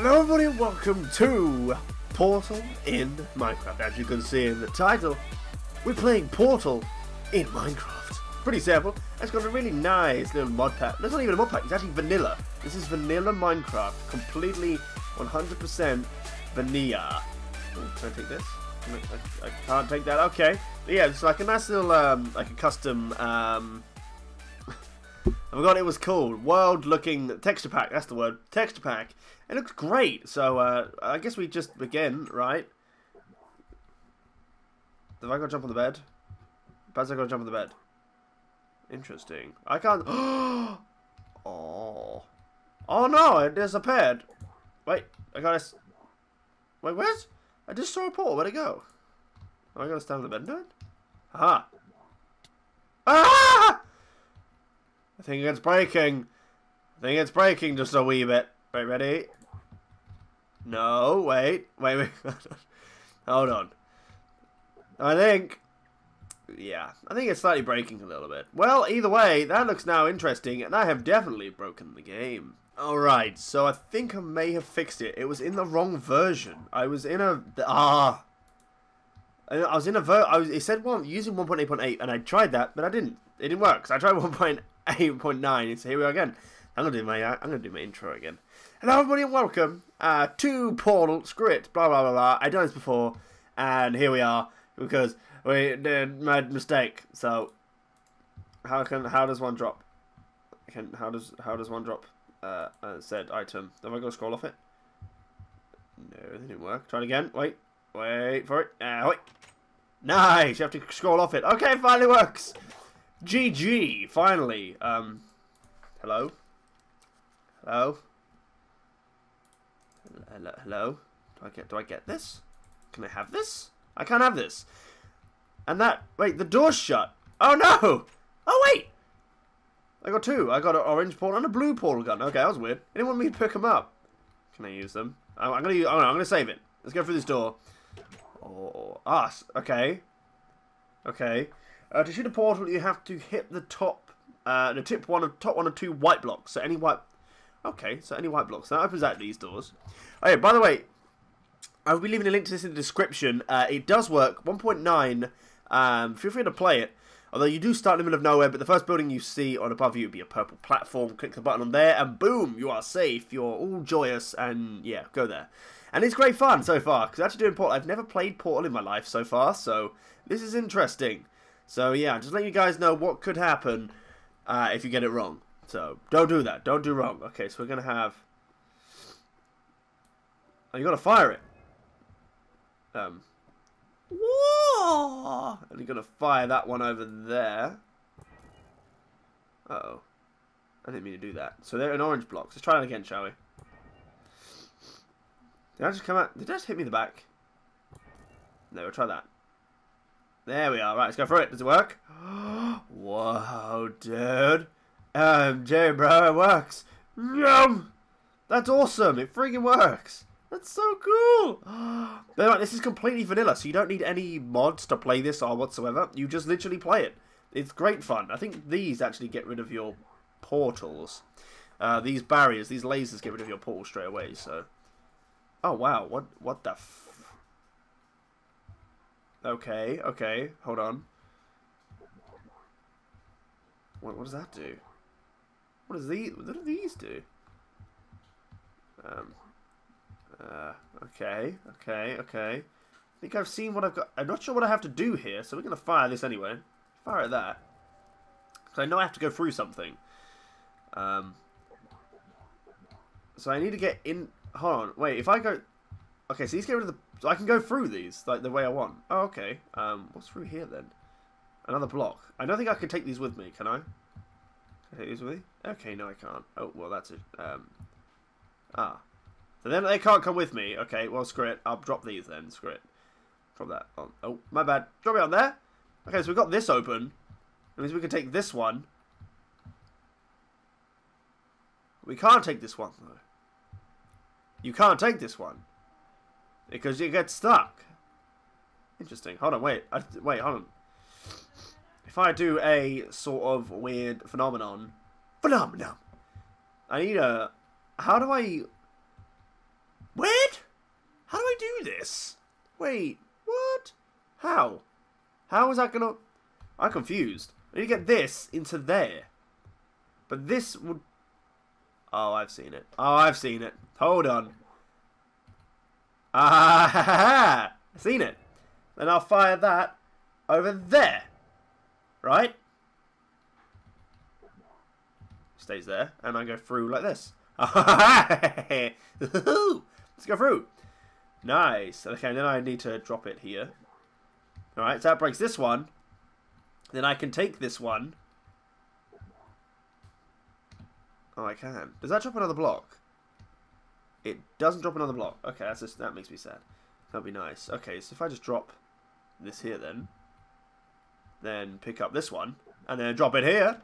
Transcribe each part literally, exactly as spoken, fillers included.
Hello everybody, welcome to Portal in Minecraft. As you can see in the title, we're playing Portal in Minecraft. Pretty simple. It's got a really nice little mod pack. That's not even a mod pack, it's actually vanilla. This is vanilla Minecraft, completely one hundred percent vanilla. Ooh, can I take this? I, I can't take that, okay. But yeah, it's like a nice little, um, like a custom, um... I forgot it was called. World looking texture pack, that's the word. Texture pack. It looks great. So uh I guess we just begin, right? Have I gotta jump on the bed? Perhaps I gotta jump on the bed. Interesting. I can't Oh Oh no, it disappeared. Wait, I gotta s Wait, where's I just saw a portal, where'd it go? Am I gonna stand on the bed now? Aha. Ah! I think it's breaking. I think it's breaking just a wee bit. Right, ready? No, wait. Wait, wait. Hold on. I think... Yeah, I think it's slightly breaking a little bit. Well, either way, that looks now interesting, and I have definitely broken the game. Alright, so I think I may have fixed it. It was in the wrong version. I was in a... Ah... I was in a ver- I was, it said one using one point eight point eight, and I tried that, but I didn't. It didn't work. So I tried one point eight point nine, and so here we are again. I'm gonna do my uh, I'm gonna do my intro again. Hello everybody, and welcome uh, to Portal. Screw it. Blah blah blah blah. I've done this before, and here we are because we did my mistake. So how can how does one drop? Can how does how does one drop uh, uh, said item? Am I gonna scroll off it? No, it didn't work. Try it again. Wait, wait for it. Uh, wait. Nice, you have to scroll off it. Okay, finally works. G G, finally. Um, hello? Hello? Hello? Hello? Do I get, do I get this? Can I have this? I can't have this. And that, wait, the door's shut. Oh no! Oh wait! I got two. I got an orange portal and a blue portal gun. Okay, that was weird. It didn't want me to pick them up. Can I use them? I'm, I'm gonna use, I'm gonna save it. Let's go through this door. Oh, ah, okay. Okay. Uh, to shoot a portal, you have to hit the top, uh, the tip one of top one or two white blocks. So any white, okay. So any white blocks. That opens out these doors. Oh yeah. By the way, I will be leaving a link to this in the description. Uh, it does work. one point nine. Um, feel free to play it. Although you do start in the middle of nowhere, but the first building you see on above you will be a purple platform. Click the button on there, and boom, you are safe. You're all joyous, and yeah, go there. And it's great fun so far because actually doing Portal, I've never played Portal in my life so far, so this is interesting. So yeah, just let you guys know what could happen uh, if you get it wrong. So don't do that. Don't do wrong. Okay, so we're gonna have. Oh, you gotta fire it. Um. Whoa! And you're gonna fire that one over there. Uh oh, I didn't mean to do that. So they're in orange blocks. Let's try that again, shall we? Did I just come out? Did I just hit me in the back? No, we'll try that. There we are. Right, let's go for it. Does it work? Whoa, dude. Um, Jay, bro, it works. Yum! That's awesome. It freaking works. That's so cool. But this is completely vanilla, so you don't need any mods to play this or whatsoever. You just literally play it. It's great fun. I think these actually get rid of your portals. Uh, these barriers, these lasers get rid of your portal straight away, so... Oh, wow. What What the f... Okay, okay. Hold on. What, what does that do? What does these... What do these do? Um... Uh, okay, okay, okay. I think I've seen what I've got. I'm not sure what I have to do here, so we're going to fire this anyway. Fire at that. Because I know I have to go through something. Um... So I need to get in... Hold on, wait, if I go... Okay, so these get rid of the... So I can go through these, like, the way I want. Oh, okay. Um, what's through here, then? Another block. I don't think I can take these with me, can I? Can I take these with me? Okay, no, I can't. Oh, well, that's it. Um, ah. So then they can't come with me. Okay, well, screw it. I'll drop these, then. Screw it. Drop that on. Oh, my bad. Drop it on there. Okay, so we've got this open. That means we can take this one. We can't take this one, though. You can't take this one because you get stuck. Interesting. Hold on, wait. I, wait, hold on. If I do a sort of weird phenomenon, phenomenon. I need a. How do I? this? Wait, what? How? How is that gonna... I'm confused. I need to get this into there. But this would... Oh, I've seen it. Oh, I've seen it. Hold on. Ah, ha, ha, ha. I've seen it. Then I'll fire that over there. Right? Stays there. And I go through like this. Let's go through. Nice. Okay, then I need to drop it here. Alright, so that breaks this one. Then I can take this one. Oh, I can. Does that drop another block? It doesn't drop another block. Okay, that's just, that makes me sad. That'd be nice. Okay, so if I just drop this here then. Then pick up this one. And then drop it here.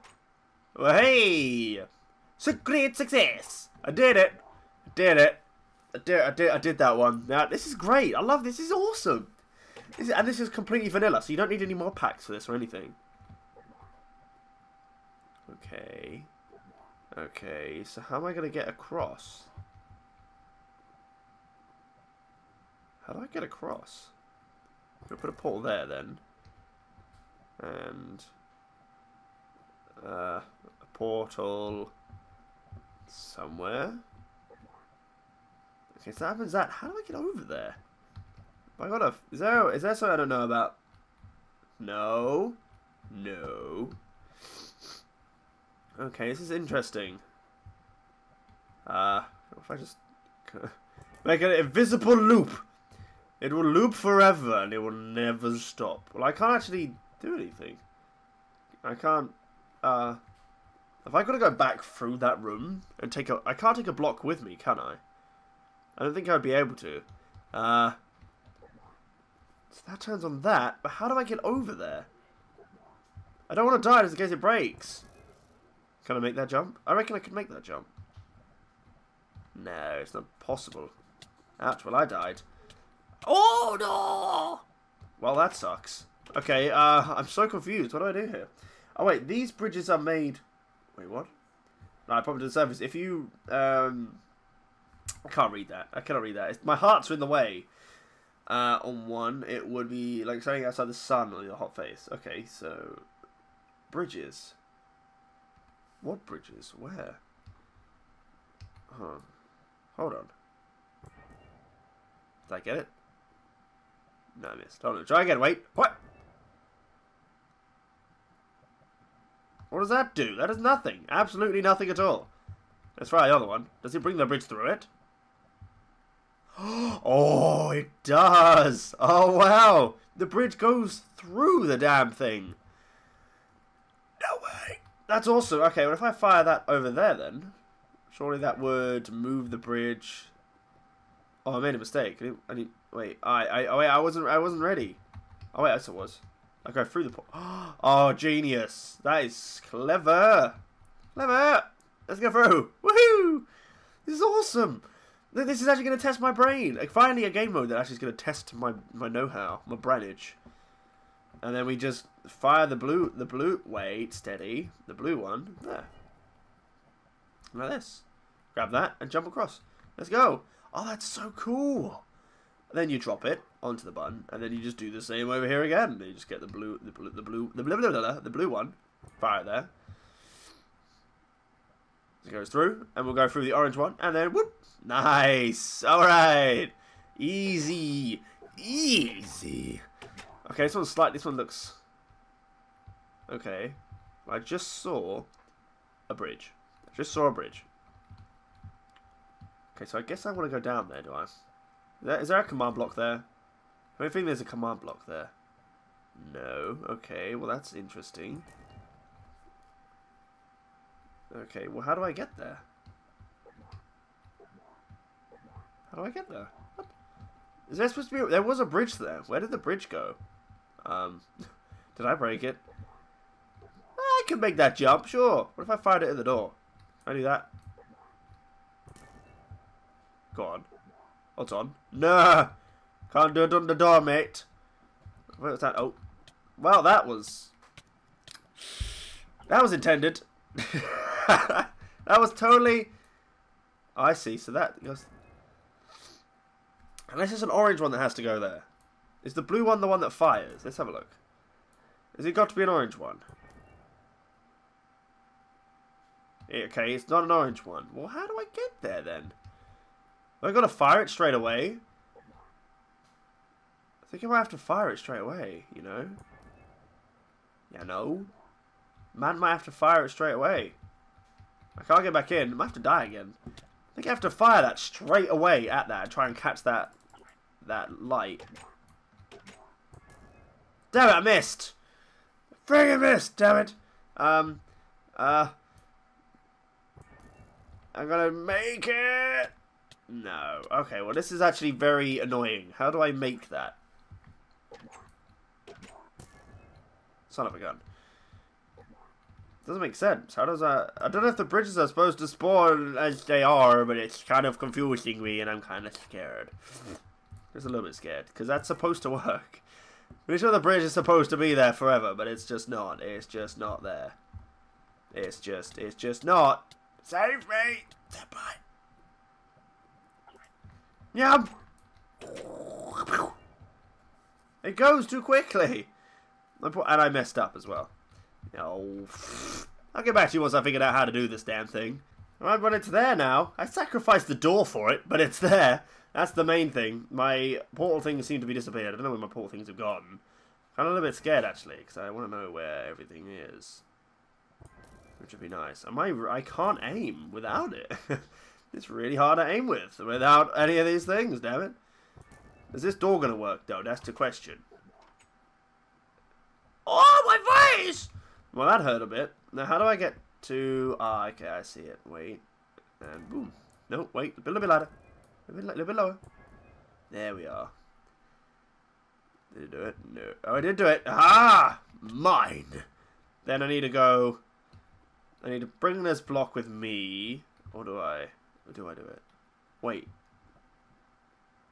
Well, hey! Great success! I did it! I did it! I did, I did, I did that one. Now, this is great. I love this. This is awesome. This is, and this is completely vanilla, so you don't need any more packs for this or anything. Okay. Okay, so how am I going to get across? How do I get across? I'm going to put a portal there then. And... Uh, a portal... somewhere. Okay, so that happens that. How do I get over there? I gotta. Is there? Is there something I don't know about? No, no. Okay, this is interesting. Uh, if I just make an invisible loop, it will loop forever and it will never stop. Well, I can't actually do anything. I can't. Uh, if I gotta go back through that room and take a, I can't take a block with me, can I? I don't think I'd be able to. Uh. So that turns on that, but how do I get over there? I don't want to die just in case it breaks. Can I make that jump? I reckon I could make that jump. No, it's not possible. Ouch, well I died. Oh no! Well that sucks. Okay, uh, I'm so confused. What do I do here? Oh wait, these bridges are made... Wait, what? No, I popped to the surface. If you... Um... I can't read that. I cannot read that. It's... My heart's in the way. Uh, on one, it would be like standing outside the sun or your hot face. Okay, so bridges. What bridges? Where? Huh. Hold on. Did I get it? No, I missed. Hold on. Try again. Wait. What? What does that do? That is nothing. Absolutely nothing at all. Let's try the other one. Does it bring the bridge through it? Oh, it does! Oh, wow! The bridge goes through the damn thing! No way! That's awesome! Okay, well, if I fire that over there, then... Surely that would move the bridge... Oh, I made a mistake. I didn't... I didn't wait, I... I oh, wait, I wasn't... I wasn't ready. Oh, wait, yes, it was. I go through the port... Oh, genius! That is clever! Clever! Let's go through! Woohoo! This is awesome! This is actually going to test my brain. Like, finally, a game mode that actually is going to test my my know-how, my brainage. And then we just fire the blue, the blue. Wait, steady, the blue one there, like this. Grab that and jump across. Let's go. Oh, that's so cool. And then you drop it onto the button, and then you just do the same over here again. You just get the blue, the blue, the blue, the blue, the blue, the blue one. Fire it there. It goes through, and we'll go through the orange one, and then whoop. Nice. All right. Easy. Easy. Okay, this one's slight. This one looks... Okay. I just saw a bridge. I just saw a bridge. Okay, so I guess I want to go down there, do I? Is there, is there a command block there? I don't think there's a command block there. No. Okay, well, that's interesting. Okay, well, how do I get there? How do I get there? What? Is there supposed to be... There was a bridge there. Where did the bridge go? Um, did I break it? I can make that jump, sure. What if I fired it at the door? Can I do that? Go on. Oh, it's on. No! Can't do it on the door, mate. What was that? Oh. Well, that was... That was intended. That was totally... Oh, I see. So that goes... Unless it's an orange one that has to go there. Is the blue one the one that fires? Let's have a look. Has it got to be an orange one? Okay, it's not an orange one. Well, how do I get there then? Have I got to fire it straight away? I think I might have to fire it straight away, you know? Yeah, no. Man might have to fire it straight away. I can't get back in. I might have to die again. I think I have to fire that straight away at that and try and catch that that light. Damn it, I missed! Friggin' missed, damn it! Um, uh... I'm gonna make it! No. Okay, well this is actually very annoying. How do I make that? Son of a gun. Doesn't make sense. How does that... I don't know if the bridges are supposed to spawn as they are, but it's kind of confusing me and I'm kind of scared. Just a little bit scared, because that's supposed to work. Pretty sure the bridge is supposed to be there forever, but it's just not. It's just not there. It's just... It's just not. Save me! Goodbye. Yum! It goes too quickly! And I messed up as well. Oh, I'll get back to you once I figured out how to do this damn thing. Alright, but it's there now. I sacrificed the door for it, but it's there. That's the main thing. My portal things seem to be disappeared. I don't know where my portal things have gone. I'm a little bit scared, actually, because I want to know where everything is. Which would be nice. Am I, I can't aim without it. It's really hard to aim with without any of these things, damn it. Is this door going to work, though? That's the question. Oh, my face! Well, that hurt a bit. Now, how do I get to... Ah, okay, I see it. Wait. And boom. No, wait. A little bit lighter. A little bit, a little bit lower. There we are. Did it do it? No. Oh, I did do it. Ah! Mine! Then I need to go... I need to bring this block with me. Or do I... Or do I do it? Wait.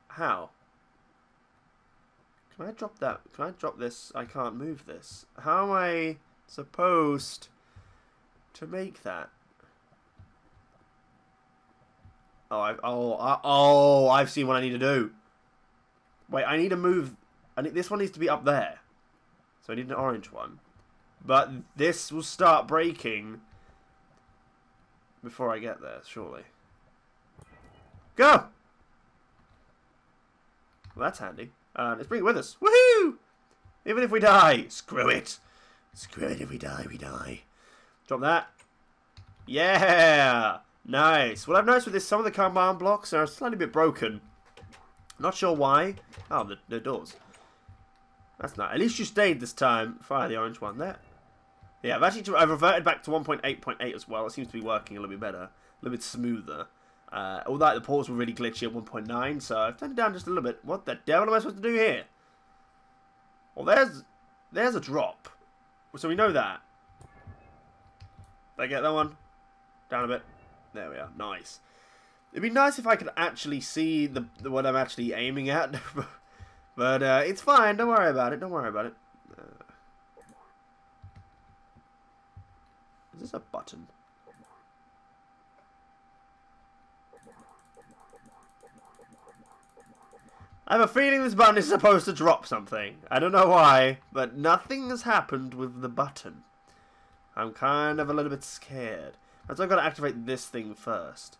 How? Can I drop that? Can I drop this? I can't move this. How am I... supposed to make that? Oh, I've oh I, oh I've seen what I need to do. Wait, I need to move. I need, this one needs to be up there, so I need an orange one. But this will start breaking before I get there, surely. Go. Well, that's handy. Uh, let's bring it with us. Woohoo! Even if we die, screw it. Screw it, if we die, we die. Drop that. Yeah! Nice. Well, I've noticed with this, some of the command blocks are slightly bit broken. Not sure why. Oh, the, the doors. That's nice. At least you stayed this time. Fire the orange one there. Yeah, I've actually I've reverted back to one point eight point eight as well. It seems to be working a little bit better. A little bit smoother. Uh, although the portals were really glitchy at one point nine, so I've turned it down just a little bit. What the devil am I supposed to do here? Well, there's, there's a drop. So we know that. Did I get that one? Down a bit. There we are. Nice. It'd be nice if I could actually see the, the what I'm actually aiming at. But uh, it's fine. Don't worry about it. Don't worry about it. Uh, is this a button? I have a feeling this button is supposed to drop something. I don't know why, but nothing has happened with the button. I'm kind of a little bit scared. That's why I've got to activate this thing first.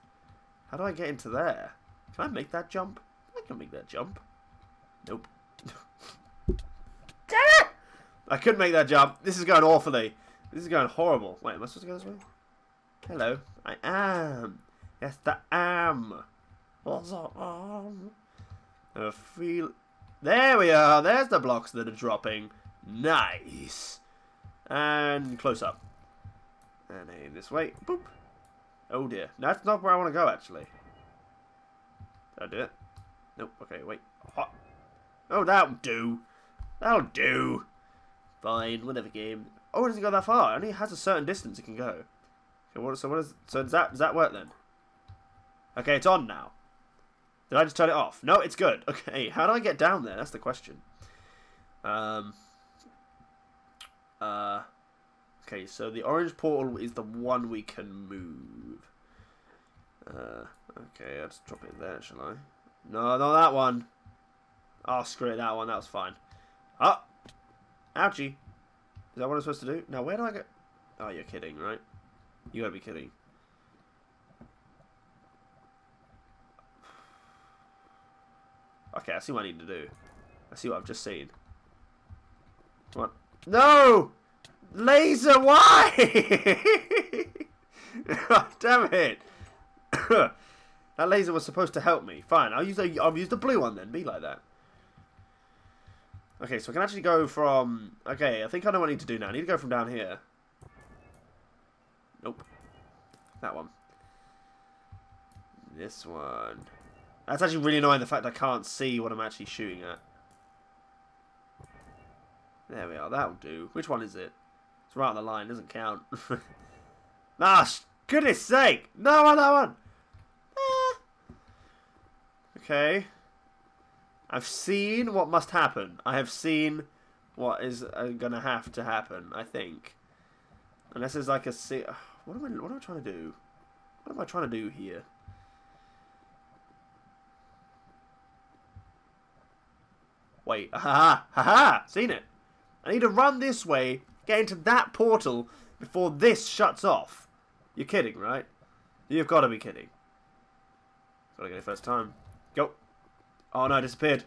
How do I get into there? Can I make that jump? I can make that jump. Nope. Damn it! I couldn't make that jump. This is going awfully. This is going horrible. Wait, am I supposed to go this way? Hello. I am. Yes, I am. What's up? Um... I feel... There we are. There's the blocks that are dropping. Nice. And close up. And aim this way. Boop. Oh dear. That's not where I want to go, actually. Did I do it? Nope. Okay, wait. Hot. Oh, that'll do. That'll do. Fine. Whatever game. Oh, it doesn't go that far. It only has a certain distance it can go. Okay, what, so what is... So does that, does that work then? Okay, it's on now. Did I just turn it off? No, it's good. Okay, how do I get down there? That's the question. Um. Uh. Okay, so the orange portal is the one we can move. Uh. Okay, I'll just drop it there, shall I? No, not that one. Oh, screw it, that one. That was fine. Oh. Ouchie. Is that what I'm supposed to do? Now, where do I go? Oh, you're kidding, right? You gotta be kidding. Okay, I see what I need to do. I see what I've just seen. Come on. No! Laser, why? Oh, damn it. That laser was supposed to help me. Fine, I'll use, a, I'll use the blue one then. Be like that. Okay, so I can actually go from... Okay, I think I know what I need to do now. I need to go from down here. Nope. That one. This one. That's actually really annoying, the fact I can't see what I'm actually shooting at. There we are. That'll do. Which one is it? It's right on the line. Doesn't count. Ah, goodness sake! No one, no one! Ah. Okay. I've seen what must happen. I have seen what is uh, going to have to happen, I think. Unless there's like a... Se what am I, what am I trying to do? What am I trying to do here? Wait. Ha-ha! Ha-ha! Seen it! I need to run this way, get into that portal before this shuts off. You're kidding, right? You've got to be kidding. Gotta get it first time. Go! Oh no, I disappeared.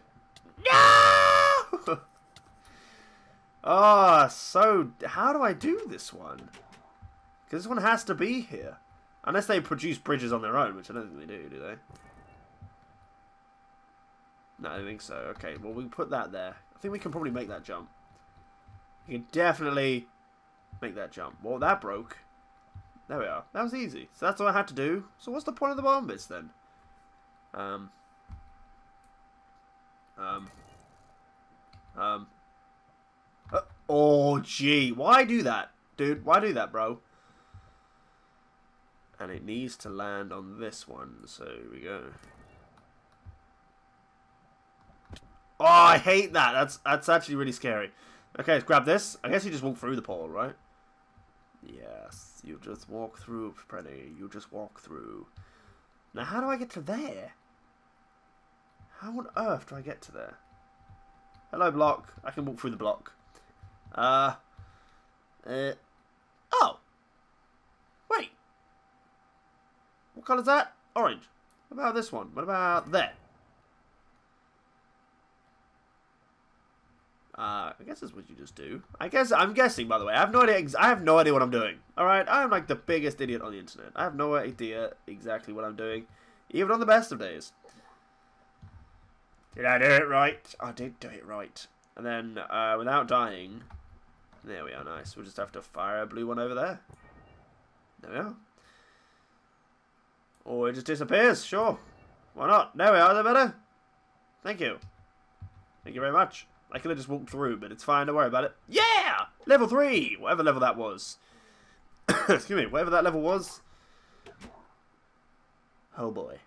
No! Oh, so how do I do this one? Because this one has to be here. Unless they produce bridges on their own, which I don't think they do, do they? No, I don't think so. Okay, well, we put that there. I think we can probably make that jump. We can definitely make that jump. Well, that broke. There we are. That was easy. So that's all I had to do. So what's the point of the bomb bits then? Um... Um. Um. Uh, oh, gee. Why do that, dude? Why do that, bro? And it needs to land on this one. So here we go. Oh, I hate that. That's that's actually really scary. Okay, let's grab this. I guess you just walk through the portal, right? Yes, you just walk through, Freddy. You just walk through. Now, how do I get to there? How on earth do I get to there? Hello, block. I can walk through the block. Uh, uh oh! Wait! What colour's that? Orange. What about this one? What about there? Uh, I guess that's what you just do. I guess, I'm guessing, by the way. I have no idea, I have no idea what I'm doing. Alright, I'm like the biggest idiot on the internet. I have no idea exactly what I'm doing, even on the best of days. Did I do it right? I did do it right. And then, uh, without dying... There we are, nice. We'll just have to fire a blue one over there. There we are. Or it just disappears, sure. Why not? There we are, is that better? Thank you. Thank you very much. I could have just walked through, but it's fine, don't worry about it. Yeah! Level three! Whatever level that was. Excuse me, whatever that level was. Oh boy.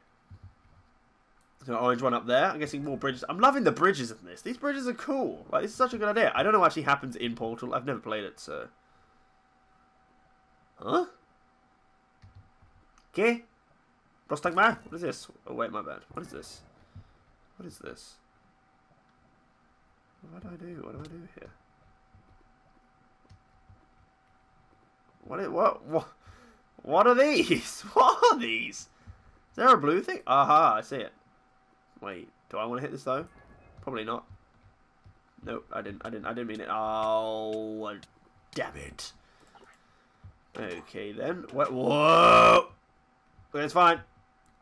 An orange one up there. I'm guessing more bridges. I'm loving the bridges in this. These bridges are cool. Like, this is such a good idea. I don't know what actually happens in Portal. I've never played it, so... Huh? Okay. Prostagma? What is this? Oh, wait, my bad. What is this? What is this? What do I do? What do I do here? What is... What? What, what are these? What are these? Is there a blue thing? Aha, I see it. Wait, do I want to hit this though? Probably not. Nope, I didn't. I didn't. I didn't mean it. Oh, damn it! Okay then. Wait, whoa! Okay, it's fine.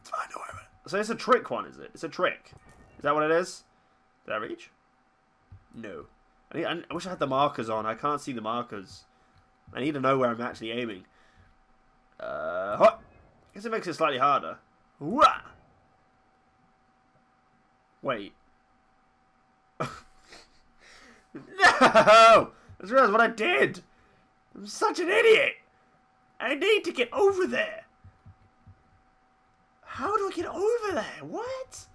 It's fine. Don't worry about it. So it's a trick one, is it? It's a trick. Is that what it is? Did I reach? No. I need, I wish I had the markers on. I can't see the markers. I need to know where I'm actually aiming. Uh, hot. I guess it makes it slightly harder. Wah! Wait. No! I just realized what I did! I'm such an idiot! I need to get over there! How do I get over there? What?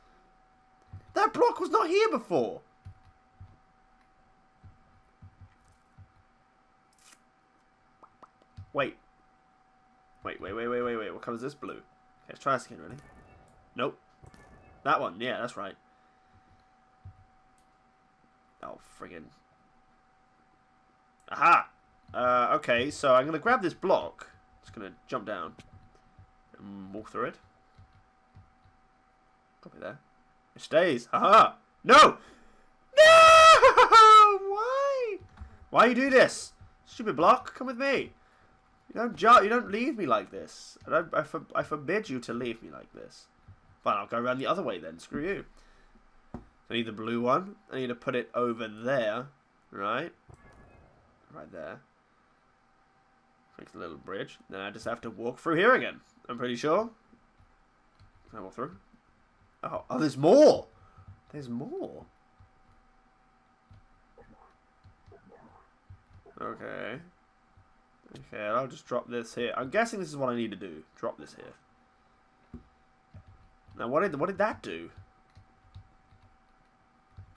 That block was not here before! Wait. Wait, wait, wait, wait, wait, wait. What colour is this? Blue. Okay, let's try this again, really. Nope. That one, yeah, that's right. Oh, friggin'. Aha! Uh, okay, so I'm going to grab this block. Just going to jump down and walk through it. Drop it there. It stays. Aha! No! No! Why? Why you do this? Stupid block, come with me. You don't jar, you don't leave me like this. I, don't, I, for, I forbid you to leave me like this. Fine, I'll go around the other way then. Screw you. I need the blue one. I need to put it over there. Right? Right there. Makes a little bridge. Then I just have to walk through here again. I'm pretty sure. Can I walk through? Oh, oh, there's more! There's more. Okay. Okay, I'll just drop this here. I'm guessing this is what I need to do. Drop this here. Now, what did what did that do?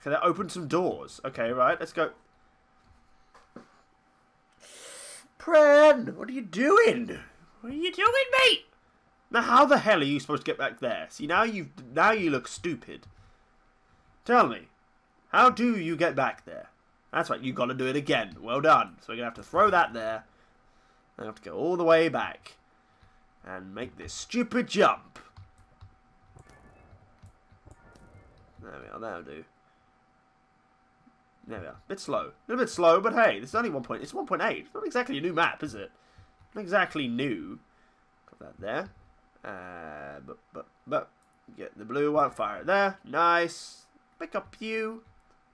Okay, that opened some doors. Okay, right, let's go. Pren, what are you doing? What are you doing, mate? Now, how the hell are you supposed to get back there? See, now you now you look stupid. Tell me, how do you get back there? That's right, you got to do it again. Well done. So we're going to have to throw that there. I have to go all the way back and make this stupid jump. There we are, that'll do. There we are. Bit slow. A little bit slow, but hey, this is only one point. It's one point eight. It's not exactly a new map, is it? Not exactly new. Got that there. Uh, but, but, but, get the blue one, fire it there. Nice. Pick up you.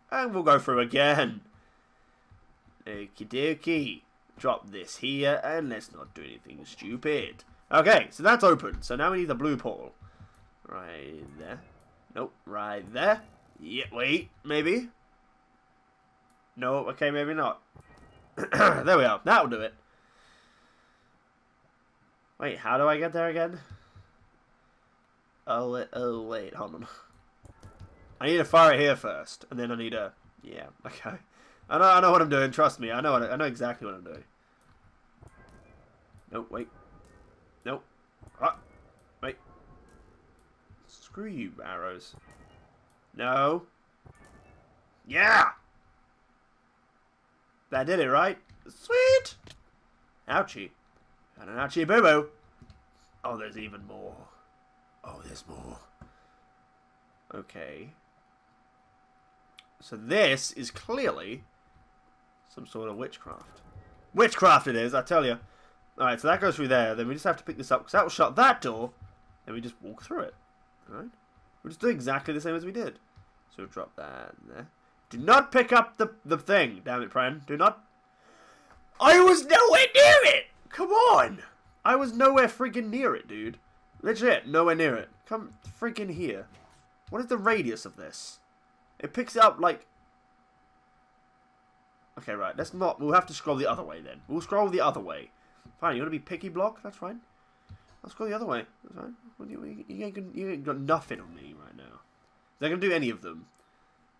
And we'll go through again. Okie dokie. Drop this here, and let's not do anything stupid. Okay, so that's open. So now we need the blue portal. Right there. Nope, right there. Yeah, wait, maybe. No, okay, maybe not. There we are. That'll do it. Wait, how do I get there again? Oh, wait, oh, wait, hold on. I need to fire it here first, and then I need to... Yeah, okay. I know, I know what I'm doing, trust me. I know what, I know exactly what I'm doing. Nope, wait. Nope. Ah, wait. Screw you, arrows. No. Yeah! That did it, right? Sweet! Ouchie. And an ouchie boo-boo. Oh, there's even more. Oh, there's more. Okay. So this is clearly some sort of witchcraft. Witchcraft it is, I tell you. Alright, so that goes through there. Then we just have to pick this up, because that will shut that door. Then we just walk through it. Alright? We'll just do exactly the same as we did. So we'll drop that there. Do not pick up the, the thing. Damn it, Pren. Do not. I was nowhere near it! Come on! I was nowhere freaking near it, dude. Legit, nowhere near it. Come freaking here. What is the radius of this? It picks it up like... Okay, right. Let's not... We'll have to scroll the other way then. We'll scroll the other way. Fine, you want to be picky, block? That's fine. I'll scroll the other way. That's fine. You, you, ain't, you ain't got nothing on me right now. They're going to do any of them.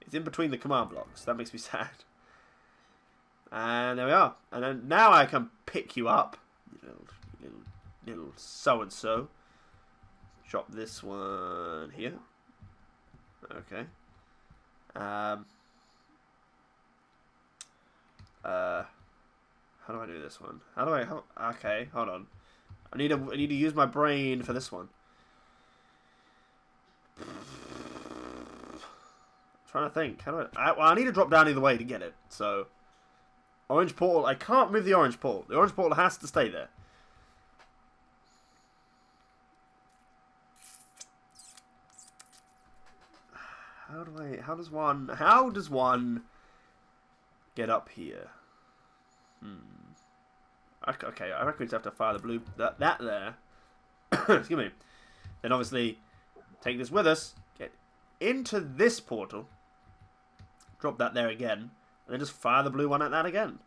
It's in between the command blocks. That makes me sad. And there we are. And then now I can pick you up. Little, little, little so-and-so. Drop this one here. Okay. Um. Uh. How do I do this one? How do I? How, okay, hold on. I need to. I need to use my brain for this one. I'm trying to think. How do I? I, well, I need to drop down either way to get it. So, orange portal. I can't move the orange portal. The orange portal has to stay there. How do I, how does one, how does one get up here? Hmm. I, okay, I reckon we just have to fire the blue, that, that there. Excuse me. Then obviously, take this with us, get into this portal, drop that there again, and then just fire the blue one at that again.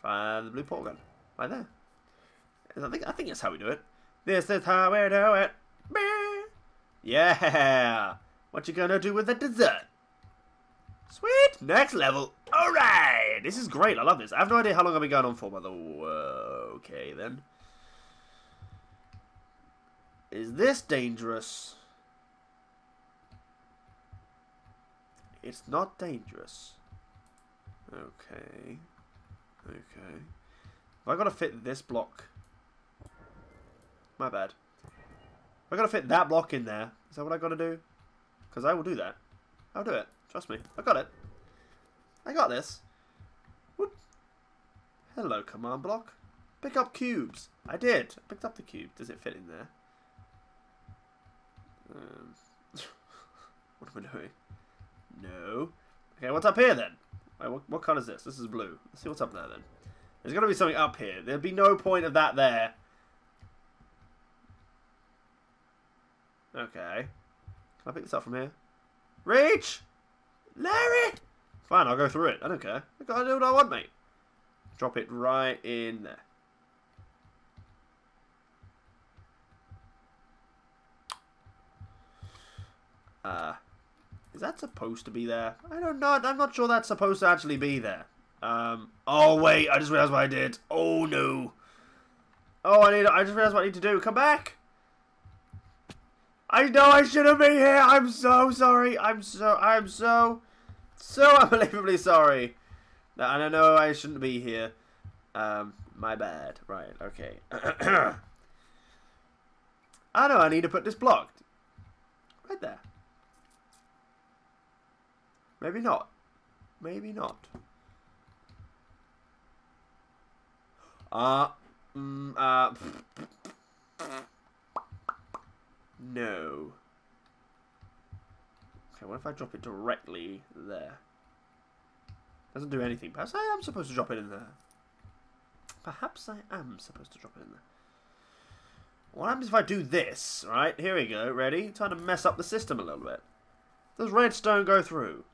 Fire the blue portal gun. Right there. I think, I think that's how we do it. This is how we do it. Yeah! What you gonna do with the dessert? Sweet! Next level! Alright! This is great, I love this. I have no idea how long I've been going on for, by the way. Okay, then. Is this dangerous? It's not dangerous. Okay. Okay. Have I got to fit this block? My bad. Have I got to fit that block in there? Is that what I got to do? Because I will do that. I'll do it. Trust me. I got it. I got this. Whoop. Hello, command block. Pick up cubes. I did. I picked up the cube. Does it fit in there? Um, what am I doing? No. Okay, what's up here then? Right, what, what colour is this? This is blue. Let's see what's up there then. There's got to be something up here. There'd be no point of that there. Okay. Can I pick this up from here? Reach! Larry! Fine, I'll go through it. I don't care. I gotta do what I want, mate. Drop it right in there. Uh, is that supposed to be there? I don't know. I'm not sure that's supposed to actually be there. Um, oh, wait. I just realized what I did. Oh, no. Oh, I need. I just realized what I need to do. Come back. I know I shouldn't be here. I'm so sorry. I'm so... I'm so... So unbelievably sorry. And I know I shouldn't be here. Um, my bad. Right, okay. I know I need to put this block. Right there. Maybe not. Maybe not. Uh, mm, uh, no. Okay, what if I drop it directly there? Doesn't do anything. Perhaps I am supposed to drop it in there. Perhaps I am supposed to drop it in there. What happens if I do this? Right, here we go. Ready? Time to mess up the system a little bit. Does redstone go through?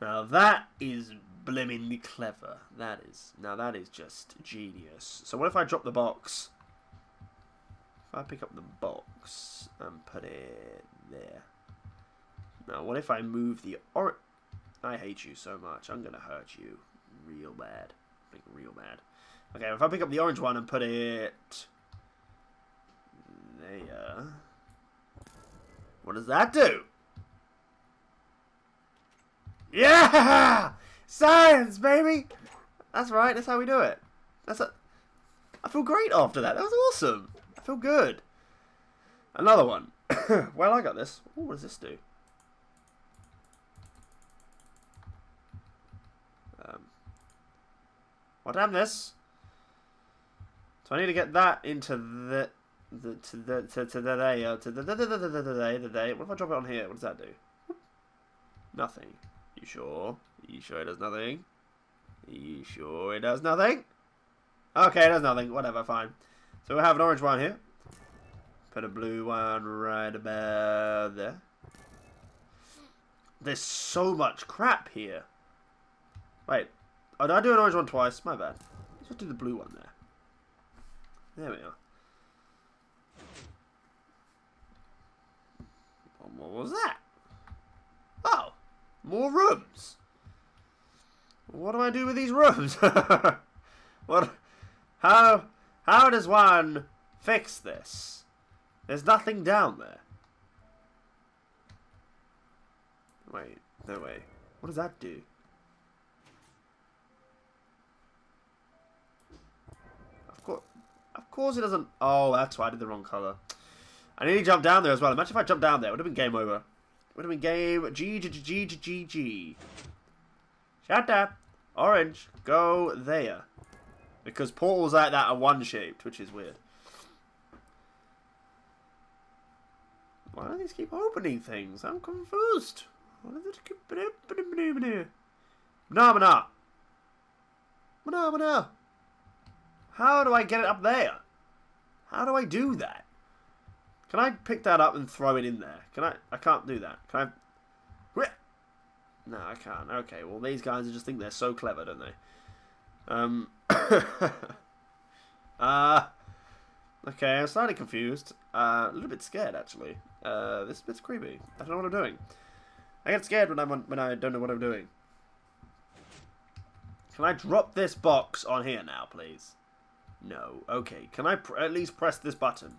Now that is blimmingly clever. That is. Now that is just genius. So what if I drop the box? If I pick up the box and put it there. Now what if I move the or? I hate you so much. I'm gonna hurt you real bad. Like real bad. Okay, if I pick up the orange one and put it there. What does that do? Yeah! Science, baby! That's right, that's how we do it. That's a... I feel great after that. That was awesome. I feel good. Another one. Well, I got this. Ooh, what does this do? Um, well, damn this. So I need to get that into the... The, to the to to the day uh, to the the the the the the the day. What if I drop it on here? What does that do? Nothing. You sure? You sure it does nothing? You sure it does nothing? Okay, it does nothing. Whatever, fine. So we'll have an orange one here. Put a blue one right about there. There's so much crap here. Wait. Oh, did I do an orange one twice? My bad. Let's just do the blue one there. There we are. What was that? Oh, more rooms. What do I do with these rooms? What? How? How does one fix this? There's nothing down there. Wait, no way. What does that do? Of course, of course it doesn't. Oh, that's why I did the wrong color. I nearly jumped down there as well. Imagine if I jumped down there. It would have been game over. It would have been game... G, G, G, G, G, G. Shut up. Orange. Go there. Because portals like that are one-shaped, which is weird. Why do these keep opening things? I'm confused. Why do they keep opening? Phenomena. Phenomena. How do I get it up there? How do I do that? Can I pick that up and throw it in there? Can I? I can't do that. Can I? No, I can't. Okay, well, these guys just think they're so clever, don't they? Um. uh, okay, I'm slightly confused. Uh, a little bit scared, actually. Uh, this bit's creepy. I don't know what I'm doing. I get scared when, I'm on, when I don't know what I'm doing. Can I drop this box on here now, please? No. Okay, can I pr at least press this button?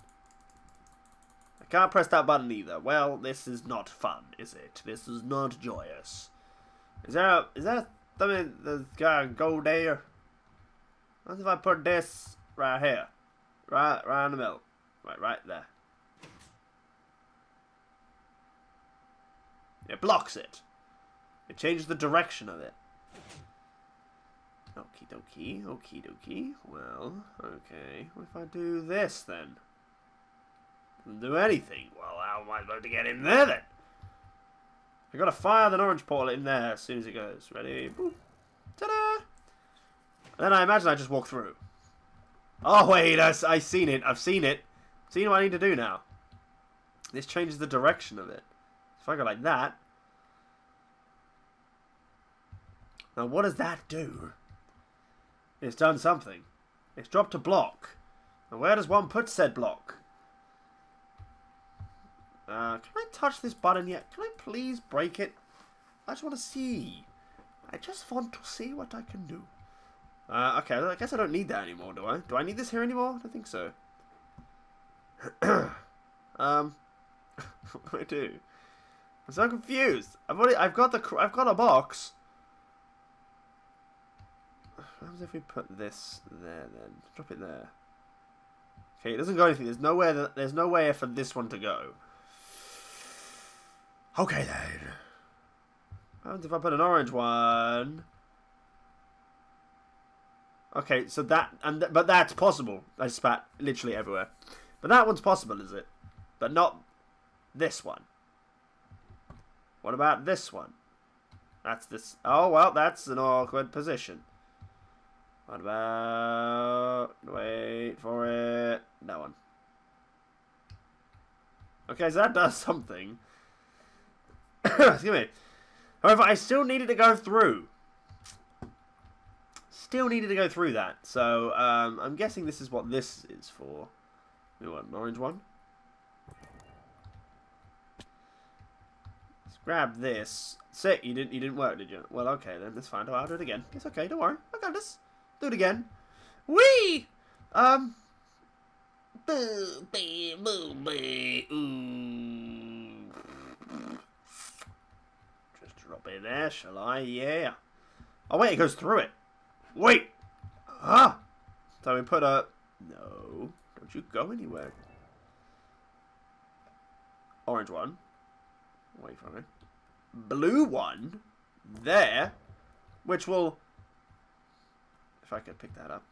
I Can't press that button either. Well, this is not fun, is it? This is not joyous. Is there a, is there something that's gotta go there? What if I put this right here? Right, right in the middle. Right, right there. It blocks it. It changes the direction of it. Okie dokie, okie dokie. Well, okay. What if I do this then? Doesn't do anything. Well, how am I supposed to get in there then? I gotta fire that orange portal in there as soon as it goes. Ready? Boop. Ta-da! And then I imagine I just walk through. Oh wait, I, I've seen it. I've seen it. I've seen what I need to do now. This changes the direction of it. If I go like that. Now what does that do? It's done something. It's dropped a block. Now where does one put said block? Uh, can I touch this button yet? Can I please break it? I just want to see. I just want to see what I can do. Uh, okay, I guess I don't need that anymore, do I? Do I need this here anymore? I don't think so. um, what do I do? I'm so confused. I've already, I've got the, I've got a box. What happens if we put this there then? Drop it there. Okay, it doesn't go anything. There's nowhere. That, there's nowhere for this one to go. Okay then. What happens if I put an orange one? Okay, so that and th but that's possible. I spat literally everywhere. But that one's possible, is it? But not this one. What about this one? That's this. Oh well, that's an awkward position. What about? Wait for it. That one. Okay, so that does something. Excuse me. However, I still needed to go through. Still needed to go through that. So um, I'm guessing this is what this is for. We want an orange one. Let's grab this. Sick. You didn't. You didn't work, did you? Well, okay then. Let's find out. I'll do it again. It's okay. Don't worry. I got this. Do it again. Whee! Um. Boo, bee, boo, bee. Ooh. Just drop it there, shall I? Yeah. Oh wait, it goes through it. Wait! Ah! So we put a... No. Don't you go anywhere. Orange one. Wait for me. Blue one. There. Which will... If I could pick that up.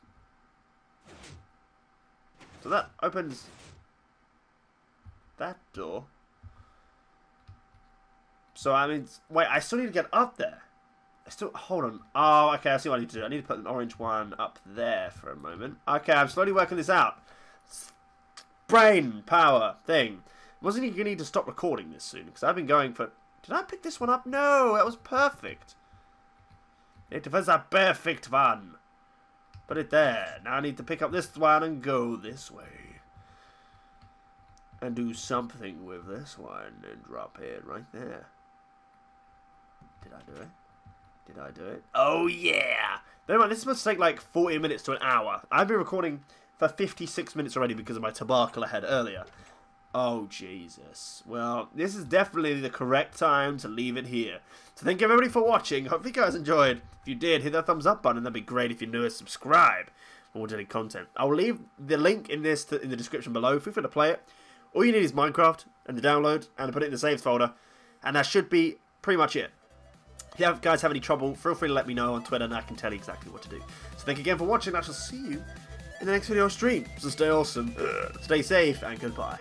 So that opens... That door. So I mean... Wait, I still need to get up there. Still, hold on. Oh, okay, I see what I need to do. I need to put an orange one up there for a moment. Okay, I'm slowly working this out. Brain power thing. Wasn't even going to need to stop recording this soon, because I've been going for... Did I pick this one up? No, that was perfect. It was a perfect one. Put it there. Now I need to pick up this one and go this way. And do something with this one and drop it right there. Did I do it? Did I do it? Oh, yeah. Never mind, this must take like forty minutes to an hour. I've been recording for fifty-six minutes already because of my tobacco I had earlier. Oh, Jesus. Well, this is definitely the correct time to leave it here. So thank you, everybody, for watching. Hopefully you guys enjoyed. If you did, hit that thumbs up button. That'd be great. If you're new, subscribe for more daily content. I'll leave the link in this to, in the description below. Feel free to play it. All you need is Minecraft and the download and put it in the saves folder. And that should be pretty much it. If you guys have any trouble, feel free to let me know on Twitter and I can tell you exactly what to do. So thank you again for watching. I shall see you in the next video or stream. So stay awesome, stay safe, and goodbye.